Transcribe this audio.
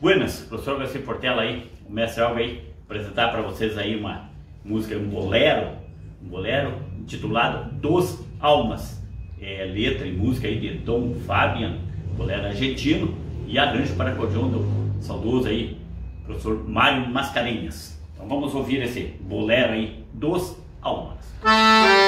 Buenas, professor Algacir Portela aí, o mestre Alga aí, apresentar para vocês aí uma música, um bolero intitulado Dos Almas, letra e música aí de Dom Fabian, bolero argentino e arranjo para acordeon do saudoso aí, professor Mário Mascarenhas. Então vamos ouvir esse bolero aí, Dos Almas.